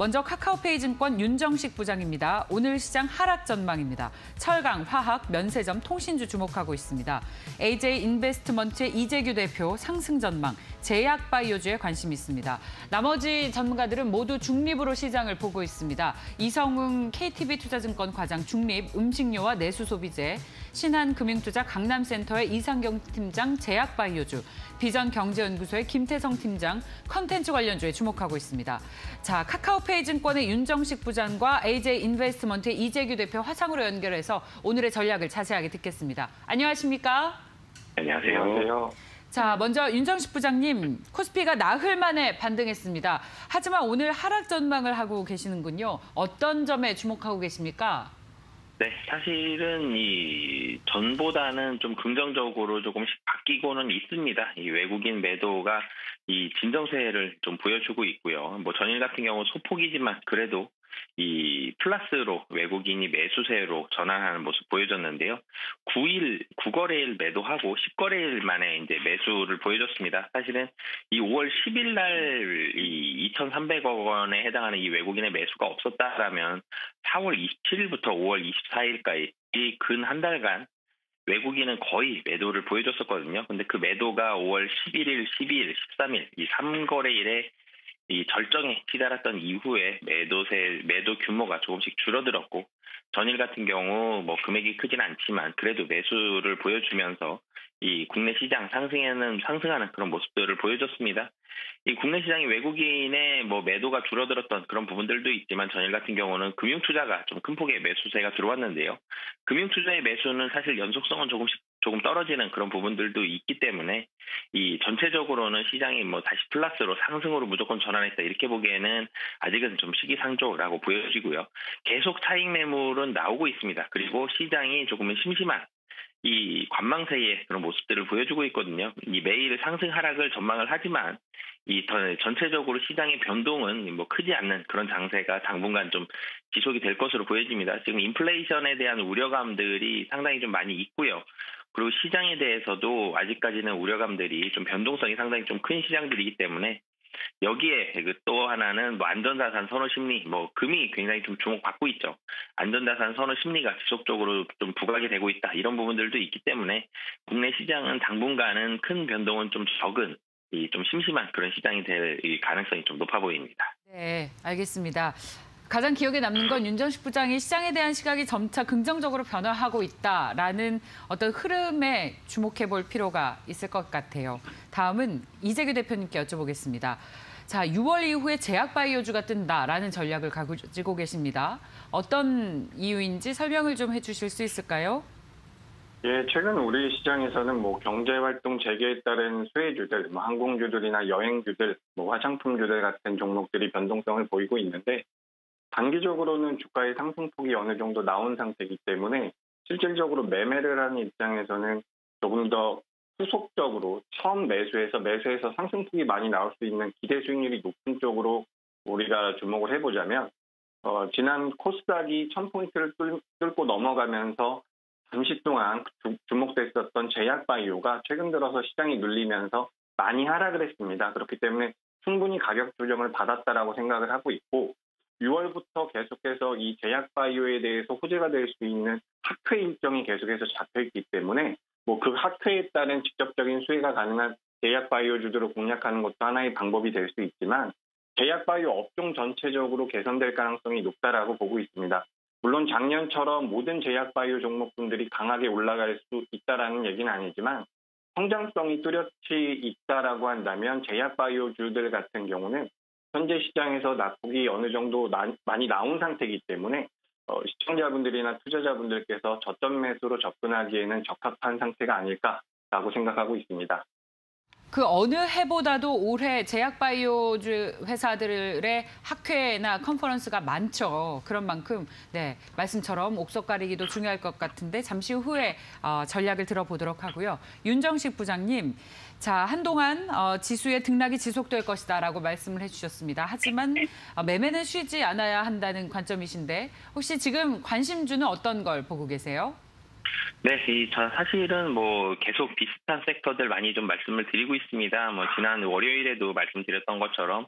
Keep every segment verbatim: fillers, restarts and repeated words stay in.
먼저 카카오페이증권 윤정식 부장입니다. 오늘 시장 하락 전망입니다. 철강, 화학, 면세점, 통신주 주목하고 있습니다. 에이제이인베스트먼트의 이재규 대표 상승 전망, 제약바이오주에 관심이 있습니다. 나머지 전문가들은 모두 중립으로 시장을 보고 있습니다. 이성훈 케이티비 투자증권 과장 중립, 음식료와 내수소비재, 신한금융투자 강남센터의 이상경 팀장 제약바이오주, 비전경제연구소의 김태성 팀장 컨텐츠 관련주에 주목하고 있습니다. 자, 카카오페이증권의 윤정식 부장과 에이제이인베스트먼트의 이재규 대표 화상으로 연결해서 오늘의 전략을 자세하게 듣겠습니다. 안녕하십니까? 안녕하세요. 안녕하세요. 자, 먼저 윤정식 부장님, 코스피가 나흘 만에 반등했습니다. 하지만 오늘 하락 전망을 하고 계시는군요. 어떤 점에 주목하고 계십니까? 네, 사실은 이 전보다는 좀 긍정적으로 조금씩 바뀌고는 있습니다. 이 외국인 매도가 이 진정세를 좀 보여주고 있고요. 뭐 전일 같은 경우 소폭이지만 그래도 이 플러스로 외국인이 매수세로 전환하는 모습 보여줬는데요. 구 일, 구 거래일 매도하고 십 거래일 만에 이제 매수를 보여줬습니다. 사실은 이 오월 십일 날 이 이천삼백억 원에 해당하는 이 외국인의 매수가 없었다라면 사월 이십칠일부터 오월 이십사일까지 근 한 달간 외국인은 거의 매도를 보여줬었거든요. 근데 그 매도가 오월 십일일, 십이일, 십삼일 이 삼 거래일에 이 절정에 치달았던 이후에 매도세, 매도 규모가 조금씩 줄어들었고, 전일 같은 경우 뭐 금액이 크진 않지만 그래도 매수를 보여주면서 이 국내 시장 상승에는 상승하는 그런 모습들을 보여줬습니다. 이 국내 시장이 외국인의 뭐 매도가 줄어들었던 그런 부분들도 있지만 전일 같은 경우는 금융투자가 좀 큰 폭의 매수세가 들어왔는데요. 금융투자의 매수는 사실 연속성은 조금씩 조금 떨어지는 그런 부분들도 있기 때문에 이 전체적으로는 시장이 뭐 다시 플러스로 상승으로 무조건 전환했다 이렇게 보기에는 아직은 좀 시기상조라고 보여지고요. 계속 차익 매물은 나오고 있습니다. 그리고 시장이 조금은 심심한 이 관망세의 그런 모습들을 보여주고 있거든요. 이 매일 상승 하락을 전망을 하지만 이 전체적으로 시장의 변동은 뭐 크지 않는 그런 장세가 당분간 좀 지속이 될 것으로 보여집니다. 지금 인플레이션에 대한 우려감들이 상당히 좀 많이 있고요. 그리고 시장에 대해서도 아직까지는 우려감들이 좀 변동성이 상당히 좀 큰 시장들이기 때문에 여기에 또 하나는 뭐 안전자산 선호 심리, 뭐 금이 굉장히 좀 주목받고 있죠. 안전자산 선호 심리가 지속적으로 좀 부각이 되고 있다 이런 부분들도 있기 때문에 국내 시장은 당분간은 큰 변동은 좀 적은 이 좀 심심한 그런 시장이 될 가능성이 좀 높아 보입니다. 네, 알겠습니다. 가장 기억에 남는 건 윤정식 부장이 시장에 대한 시각이 점차 긍정적으로 변화하고 있다라는 어떤 흐름에 주목해 볼 필요가 있을 것 같아요. 다음은 이재규 대표님께 여쭤보겠습니다. 자, 유월 이후에 제약바이오주가 뜬다라는 전략을 가지고 계십니다. 어떤 이유인지 설명을 좀 해주실 수 있을까요? 예, 최근 우리 시장에서는 뭐 경제활동 재개에 따른 수혜주들, 뭐 항공주들이나 여행주들, 뭐 화장품주들 같은 종목들이 변동성을 보이고 있는데 단기적으로는 주가의 상승폭이 어느 정도 나온 상태이기 때문에 실질적으로 매매를 하는 입장에서는 조금 더 후속적으로 처음 매수해서 매수해서 상승폭이 많이 나올 수 있는 기대 수익률이 높은 쪽으로 우리가 주목을 해보자면 어, 지난 코스닥이 천 포인트를 뚫고 넘어가면서 잠시 동안 주목됐었던 제약바이오가 최근 들어서 시장이 눌리면서 많이 하락을 했습니다. 그렇기 때문에 충분히 가격 조정을 받았다라고 생각을 하고 있고 유월부터 계속해서 이 제약바이오에 대해서 호재가 될 수 있는 학회 일정이 계속해서 잡혀있기 때문에 뭐 그 학회에 따른 직접적인 수혜가 가능한 제약바이오주들을 공략하는 것도 하나의 방법이 될 수 있지만 제약바이오 업종 전체적으로 개선될 가능성이 높다라고 보고 있습니다. 물론 작년처럼 모든 제약바이오 종목분들이 강하게 올라갈 수 있다라는 얘기는 아니지만 성장성이 뚜렷이 있다라고 한다면 제약바이오주들 같은 경우는 현재 시장에서 낙폭이 어느 정도 나, 많이 나온 상태이기 때문에 어, 시청자분들이나 투자자분들께서 저점 매수로 접근하기에는 적합한 상태가 아닐까라고 생각하고 있습니다. 그 어느 해보다도 올해 제약바이오주 회사들의 학회나 컨퍼런스가 많죠. 그런 만큼 네, 말씀처럼 옥석 가리기도 중요할 것 같은데 잠시 후에 어, 전략을 들어보도록 하고요. 윤정식 부장님, 자, 한동안 어, 지수의 등락이 지속될 것이다라고 말씀을 해주셨습니다. 하지만 어, 매매는 쉬지 않아야 한다는 관점이신데 혹시 지금 관심주는 어떤 걸 보고 계세요? 네, 이, 저 사실은 뭐 계속 비슷한 섹터들 많이 좀 말씀을 드리고 있습니다. 뭐 지난 월요일에도 말씀드렸던 것처럼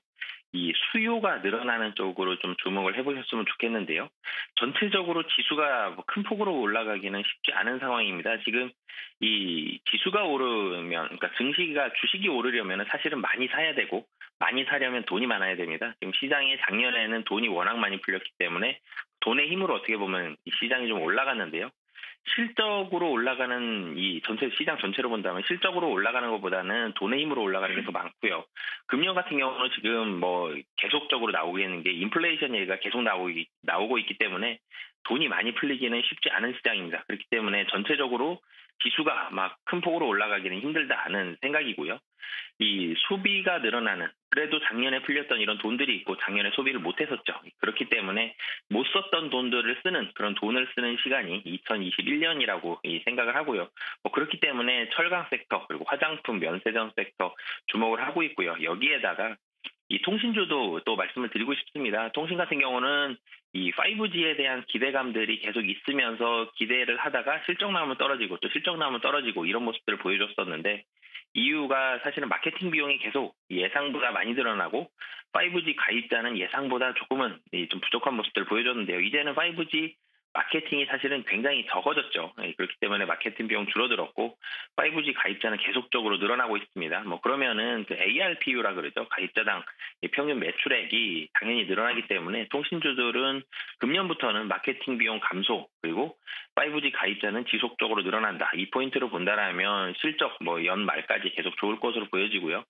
이 수요가 늘어나는 쪽으로 좀 주목을 해보셨으면 좋겠는데요. 전체적으로 지수가 큰 폭으로 올라가기는 쉽지 않은 상황입니다. 지금 이 지수가 오르면, 그러니까 증시가 주식이 오르려면 사실은 많이 사야 되고 많이 사려면 돈이 많아야 됩니다. 지금 시장에 작년에는 돈이 워낙 많이 풀렸기 때문에 돈의 힘으로 어떻게 보면 이 시장이 좀 올라갔는데요. 실적으로 올라가는 이 전체 시장 전체로 본다면 실적으로 올라가는 것보다는 돈의 힘으로 올라가는 게 더 많고요. 금년 같은 경우는 지금 뭐 계속적으로 나오고 있는 게 인플레이션 얘기가 계속 나오고, 나오고 있기 때문에 돈이 많이 풀리기는 쉽지 않은 시장입니다. 그렇기 때문에 전체적으로 지수가 막 큰 폭으로 올라가기는 힘들다 하는 생각이고요. 이 소비가 늘어나는, 그래도 작년에 풀렸던 이런 돈들이 있고 작년에 소비를 못했었죠. 그렇기 때문에 못 썼던 돈들을 쓰는 그런 돈을 쓰는 시간이 이천이십일 년이라고 생각을 하고요. 뭐 그렇기 때문에 철강 섹터 그리고 화장품, 면세점 섹터 주목을 하고 있고요. 여기에다가 이 통신주도 또 말씀을 드리고 싶습니다. 통신 같은 경우는 이 파이브지에 대한 기대감들이 계속 있으면서 기대를 하다가 실적 나오면 떨어지고 또 실적 나오면 떨어지고 이런 모습들을 보여줬었는데 이유가 사실은 마케팅 비용이 계속 예상보다 많이 늘어나고 파이브지 가입자는 예상보다 조금은 좀 부족한 모습들을 보여줬는데요. 이제는 파이브지 마케팅이 사실은 굉장히 적어졌죠. 그렇기 때문에 마케팅 비용 줄어들었고 파이브지 가입자는 계속적으로 늘어나고 있습니다. 뭐 그러면은 그 에이알피유라 그러죠. 가입자당 평균 매출액이 당연히 늘어나기 때문에 통신주들은 금년부터는 마케팅 비용 감소 그리고 파이브지 가입자는 지속적으로 늘어난다. 이 포인트로 본다라면 실적 뭐 연말까지 계속 좋을 것으로 보여지고요.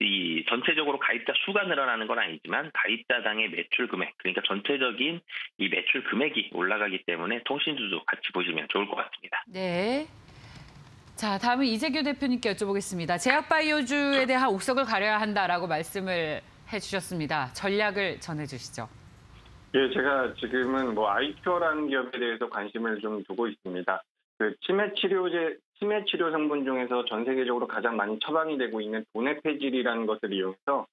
이 전체적으로 가입자 수가 늘어나는 건 아니지만 가입자당의 매출 금액 그러니까 전체적인 이 매출 금액이 올라가기 때문에 통신주도 같이 보시면 좋을 것 같습니다. 네. 자, 다음은 이재규 대표님께 여쭤보겠습니다. 제약바이오주에 대한 옥석을 가려야 한다라고 말씀을 해주셨습니다. 전략을 전해주시죠. 예, 제가 지금은 뭐 아이큐어라는 기업에 대해서 관심을 좀 두고 있습니다. 그 치매 치료제, 치매 치료 성분 중에서 전 세계적으로 가장 많이 처방이 되고 있는 도네페질이라는 것을 이용해서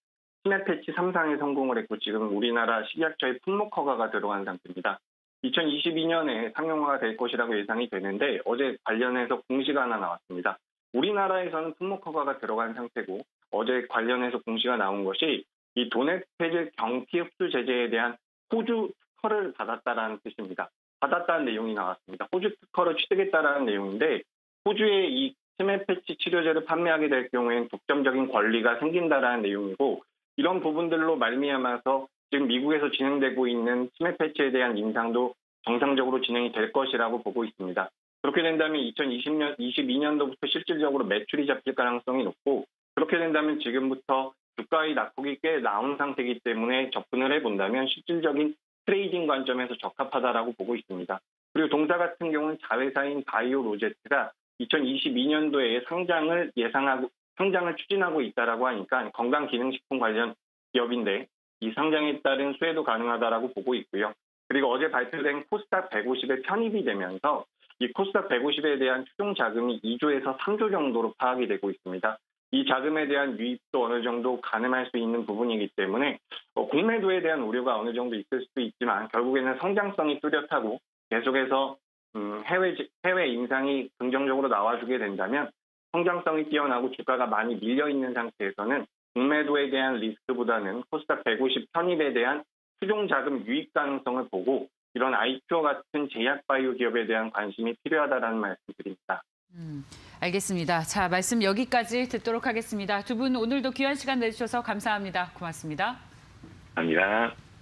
스매패치 삼 상에 성공을 했고 지금 우리나라 식약처의 품목 허가가 들어간 상태입니다. 이천이십이 년에 상용화가 될 것이라고 예상이 되는데 어제 관련해서 공시가 하나 나왔습니다. 우리나라에서는 품목 허가가 들어간 상태고 어제 관련해서 공시가 나온 것이 이 도네페질 경피 흡수 제재에 대한 호주 특허를 받았다라는 뜻입니다. 받았다는 내용이 나왔습니다. 호주 특허를 취득했다라는 내용인데 호주의 이 스매패치 치료제를 판매하게 될 경우에는 독점적인 권리가 생긴다라는 내용이고 이런 부분들로 말미암아서 지금 미국에서 진행되고 있는 스매패치에 대한 임상도 정상적으로 진행이 될 것이라고 보고 있습니다. 그렇게 된다면 이천이십 년, 이십이 년도부터 실질적으로 매출이 잡힐 가능성이 높고 그렇게 된다면 지금부터 주가의 낙폭이 꽤 나온 상태이기 때문에 접근을 해본다면 실질적인 트레이딩 관점에서 적합하다라고 보고 있습니다. 그리고 동사 같은 경우는 자회사인 바이오로제트가 이천이십이 년도에 상장을 예상하고 상장을 추진하고 있다라고 하니까 건강기능식품 관련 기업인데 이 상장에 따른 수혜도 가능하다라고 보고 있고요. 그리고 어제 발표된 코스닥 백오십에 편입이 되면서 이 코스닥 백오십에 대한 추종 자금이 이 조에서 삼 조 정도로 파악이 되고 있습니다. 이 자금에 대한 유입도 어느 정도 가늠할 수 있는 부분이기 때문에 공매도에 대한 우려가 어느 정도 있을 수도 있지만 결국에는 성장성이 뚜렷하고 계속해서 음, 해외, 해외 인상이 긍정적으로 나와주게 된다면 성장성이 뛰어나고 주가가 많이 밀려있는 상태에서는 공매도에 대한 리스크보다는 코스닥 백오십 편입에 대한 추종 자금 유입 가능성을 보고 이런 아이큐어 같은 제약바이오 기업에 대한 관심이 필요하다라는 말씀드립니다. 음, 알겠습니다. 자, 말씀 여기까지 듣도록 하겠습니다. 두 분 오늘도 귀한 시간 내주셔서 감사합니다. 고맙습니다. 감사합니다.